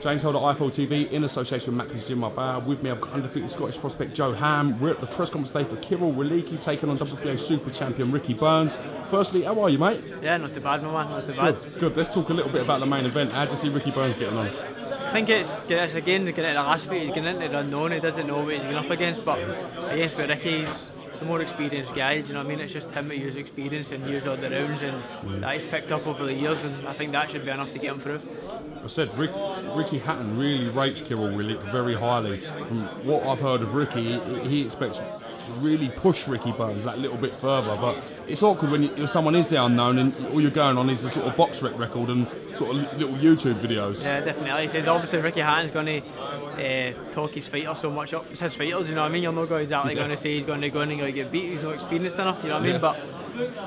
James Holder, iFL TV, in association with Mackenzie Gym Bar. With me, I've got undefeated Scottish prospect Joe Ham. We're at the press conference today for Kiryl Relikh, taking on WBO super champion Ricky Burns. Firstly, how are you, mate? Yeah, not too bad, my man, not too bad. Good, let's talk a little bit about the main event. How do you see Ricky Burns getting on? I think it's again, getting into the last fight, he's getting into the unknown, he doesn't know what he's going up against, but I guess with Ricky, he's a more experienced guy, do you know what I mean? It's just him to use experience and use all the rounds and that he's picked up over the years, and I think that should be enough to get him through. I said Ricky Hatton really rates Kiryl Relikh very highly. From what I've heard of Ricky, he expects to really push Ricky Burns that little bit further, but it's awkward when if someone is the unknown and all you're going on is a sort of box rec record and sort of little YouTube videos. Yeah, definitely. He says obviously Ricky Hatton's going to talk his fighter so much up. It's his fighters, you know what I mean? You're not exactly going to say he's going to go in and get beat, he's not experienced enough, you know what I mean? But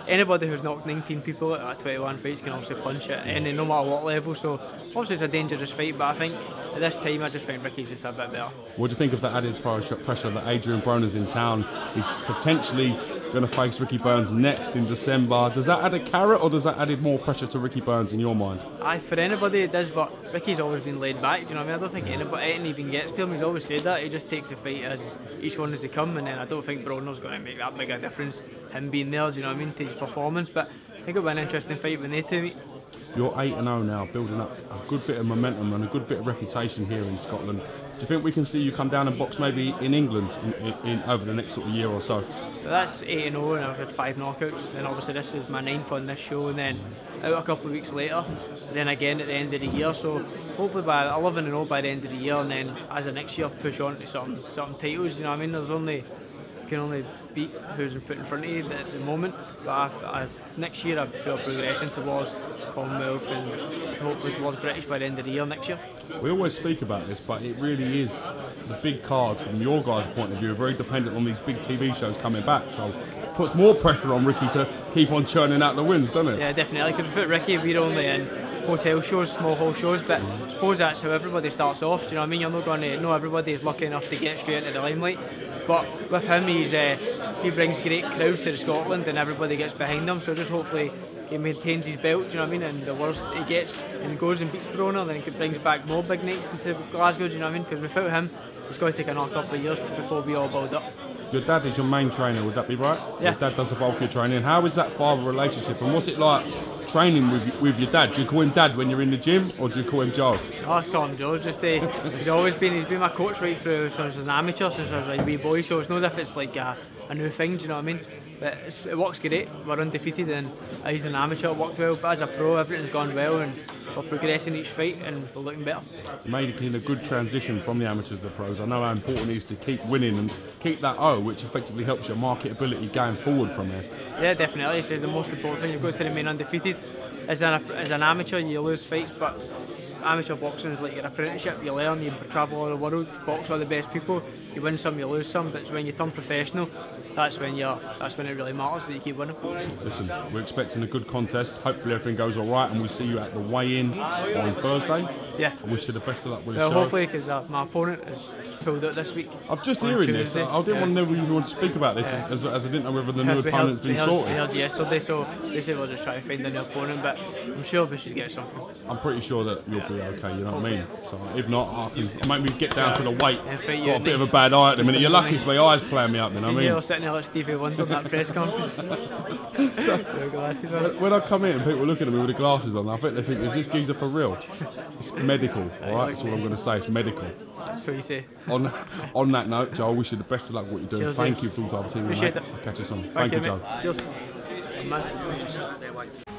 anybody who's knocked 19 people at 21 fights can obviously punch at any, no matter what level, so obviously it's a dangerous fight, but I think at this time I just think Ricky's just a bit better. What do you think of the added pressure that Adrian Broner's in town? He's potentially going to face Ricky Burns next in December. Does that add a carrot or does that add more pressure to Ricky Burns in your mind? Aye, for anybody it does, but Ricky's always been laid back, do you know what I mean? I don't think anybody even gets to him, he's always said that, he just takes the fight as each one as they come, and then I don't think Broner's going to make that big a difference, him being there, do you know what I mean? To his performance, but I think it'll be an interesting fight when they two meet. You're 8-0 now, building up a good bit of momentum and a good bit of reputation here in Scotland. Do you think we can see you come down and box maybe in England over the next sort of year or so? That's 8-0 and I've had 5 knockouts, and obviously this is my 9th on this show, and then out a couple of weeks later, then again at the end of the year, so hopefully by 11-0 by the end of the year, and then as of next year push on to some titles, you know what I mean? There's only... can only beat who's put in front of you at the moment, but next year I feel progressing towards Commonwealth and hopefully towards British by the end of the year next year. We always speak about this, but it really is the big cards from your guys' point of view are very dependent on these big TV shows coming back, so it puts more pressure on Ricky to keep on churning out the wins, doesn't it? Yeah, definitely, because without Ricky we're only in hotel shows, small hall shows, but I suppose that's how everybody starts off, do you know what I mean? You're not going to know everybody is lucky enough to get straight into the limelight, but with him he brings great crowds to Scotland and everybody gets behind him, so just hopefully he maintains his belt, do you know what I mean? And the worst he gets and goes and beats Broner, then he brings back more big nights into Glasgow, do you know what I mean? Because without him it's going to take another couple of years before we all build up. Your dad is your main trainer, would that be right? Yeah. Your dad does the bulk of your training. How is that father relationship and what's it like training with your dad? Do you call him dad when you're in the gym or do you call him Joe? Oh, I call him Joe, just he's been my coach right through since I was an amateur, since I was a wee boy, so it's not as if it's like a new thing, do you know what I mean? But it works great, we're undefeated and he's an amateur, it worked well, but as a pro everything's gone well and we're progressing each fight and we're looking better. Making a good transition from the amateurs to the pros, I know how important it is to keep winning and keep that O, which effectively helps your marketability going forward from there. Yeah, definitely, it's the most important thing, you've got to remain undefeated. As an amateur you lose fights, but amateur boxing is like your apprenticeship, you learn, you travel all the world, box all the best people, you win some, you lose some, but it's when you turn professional, that's when it really matters that you keep winning. Listen, we're expecting a good contest, hopefully everything goes alright and we'll see you at the weigh-in on Thursday. Yeah. I wish you the best of luck with the show. Hopefully, because my opponent has just pulled out this week. I'm just hearing Tuesday. This, I didn't want to know if you want to speak about this, as I didn't know whether the new opponent's been sorted. We heard yesterday, so they said we'll just try to find a new opponent, but I'm sure we should get something. I'm pretty sure that you'll be okay, you know what I mean? So if not, it might be get down to the weight. Got a bit of a bad eye at the minute. You're lucky it's my eyes playing me up, you know what I mean? You're sitting there like Stevie Wonder in that press conference. When I come in, people look at me with the glasses on, I think they think, is this geezer for real? Medical, alright, that's all I'm going to say, it's medical. So you say. On that note, Joe, I wish you the best of luck with what you're doing. Cheers, thank you for all the time. Appreciate it. I'll catch us on. Thank you, Joe. Cheers.